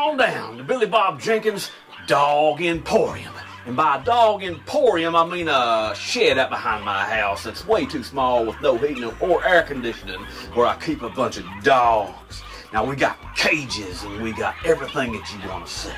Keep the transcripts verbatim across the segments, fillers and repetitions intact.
on down to Billy Bob Jenkins Dog Emporium. And by dog emporium, I mean a shed up behind my house that's way too small with no heating or air conditioning where I keep a bunch of dogs. Now, we got cages and we got everything that you want to see.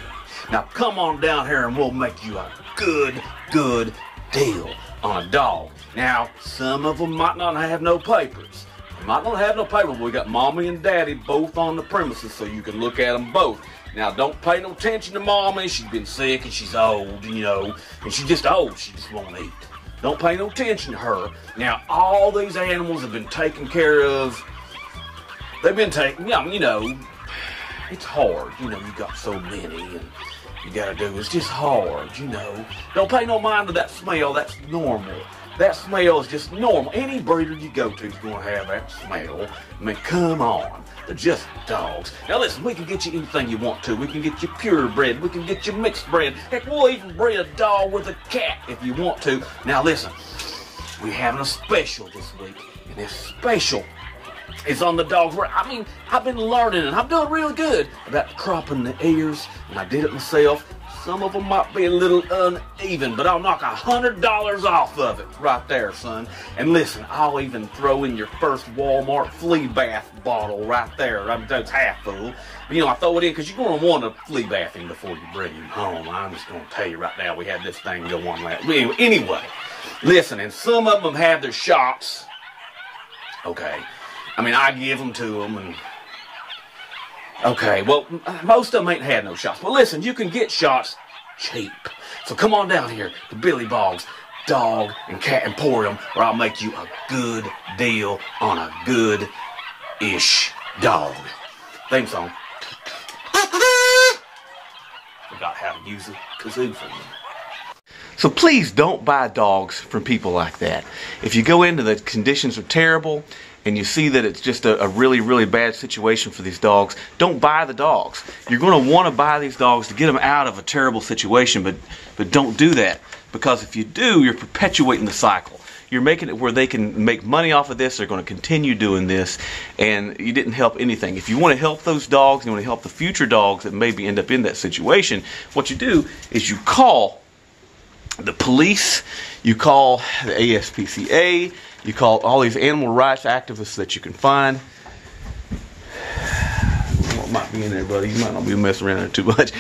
Now, come on down here and we'll make you a good, good deal on a dog. Now, some of them might not have no papers. They might not have no papers, but we got mommy and daddy both on the premises so you can look at them both. Now, don't pay no attention to mommy. She's been sick and she's old, you know, and she's just old. She just won't eat. Don't pay no attention to her. Now, all these animals have been taken care of. They've been taken, you know, it's hard. You know, you got so many and you gotta do, it's just hard, you know. Don't pay no mind to that smell. That's normal. That smell is just normal. Any breeder you go to is going to have that smell. I mean, come on. They're just dogs. Now, listen, we can get you anything you want to. We can get you purebred. We can get you mixed bred. Heck, we'll even breed a dog with a cat if you want to. Now, listen, we're having a special this week, and this special is on the dog. I mean, I've been learning, and I'm doing real good about cropping the ears, and I did it myself. Some of them might be a little uneven, but I'll knock a hundred dollars off of it right there, son. And listen, I'll even throw in your first Walmart flea bath bottle right there. I mean, that's half full. You know, I throw it in because you're going to want to flea bath him before you bring him home. I'm just going to tell you right now, we had this thing go on last week. Anyway, listen, and some of them have their shots. Okay. I mean, I give them to them and... Okay, well, most of them ain't had no shots. But listen, you can get shots cheap. So come on down here to Billy Bob's Dog and Cat Emporium, where I'll make you a good deal on a good-ish dog. Theme song. Forgot how to use a kazoo for you. So please don't buy dogs from people like that. If you go into the conditions are terrible, and you see that it's just a, a really, really bad situation for these dogs, don't buy the dogs. You're going to want to buy these dogs to get them out of a terrible situation, but, but don't do that. Because if you do, you're perpetuating the cycle. You're making it where they can make money off of this, they're going to continue doing this, and you didn't help anything. If you want to help those dogs, you want to help the future dogs that maybe end up in that situation, what you do is you call the police, you call the A S P C A, you call all these animal rights activists that you can find. What might be in there, buddy? You might not be messing around there too much.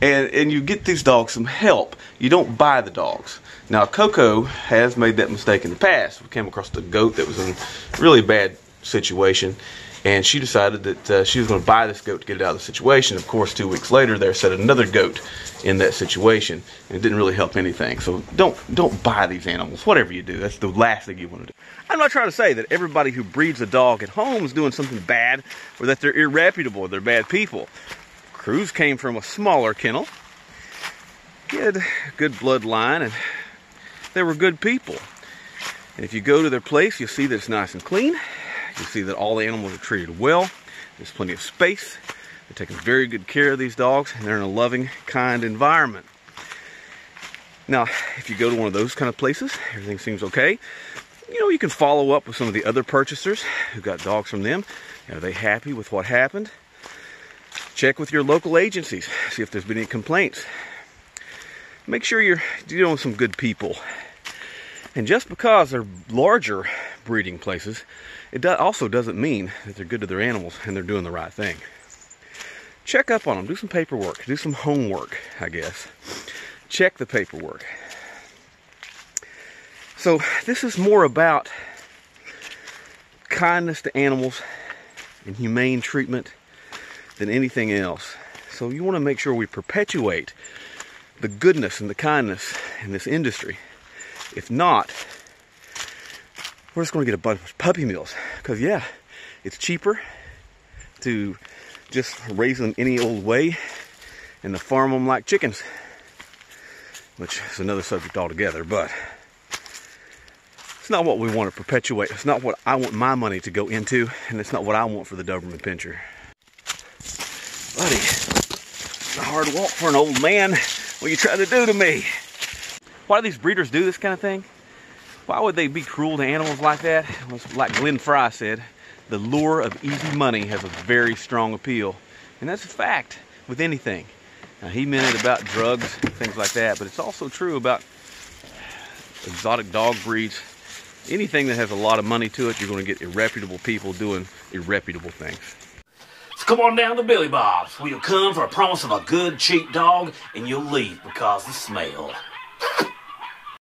and and you get these dogs some help. You don't buy the dogs. Now, Coco has made that mistake in the past. We came across a goat that was in a really bad situation, and she decided that uh, she was going to buy this goat to get it out of the situation. Of course, two weeks later, there sat another goat in that situation, and it didn't really help anything. So don't don't buy these animals. Whatever you do, that's the last thing you want to do. I'm not trying to say that everybody who breeds a dog at home is doing something bad, or that they're irreputable, or they're bad people. Kruz came from a smaller kennel. He had a good bloodline, and they were good people. And if you go to their place, you'll see that it's nice and clean. You see that all the animals are treated well. There's plenty of space. They're taking very good care of these dogs, and they're in a loving, kind environment. Now, if you go to one of those kind of places, everything seems okay. You know, you can follow up with some of the other purchasers who got dogs from them. Are they happy with what happened? Check with your local agencies. See if there's been any complaints. Make sure you're dealing with some good people. And just because they're larger breeding places, it do also doesn't mean that they're good to their animals and they're doing the right thing. Check up on them. Do some paperwork. Do some homework, I guess. Check the paperwork. So this is more about kindness to animals and humane treatment than anything else. So you want to make sure we perpetuate the goodness and the kindness in this industry. If not, we're just going to get a bunch of puppy mills. Because, yeah, it's cheaper to just raise them any old way and to farm them like chickens. Which is another subject altogether, but it's not what we want to perpetuate. It's not what I want my money to go into, and it's not what I want for the Doberman Pinscher. Buddy, it's a hard walk for an old man. What are you trying to do to me? Why do these breeders do this kind of thing? Why would they be cruel to animals like that? Like Glenn Fry said, the lure of easy money has a very strong appeal. And that's a fact. with anything. Now, he meant it about drugs, things like that, but it's also true about exotic dog breeds. Anything that has a lot of money to it, you're going to get irreputable people doing irreputable things. So come on down to Billy Bob's. We'll come for a promise of a good, cheap dog, and you'll leave because of the smell.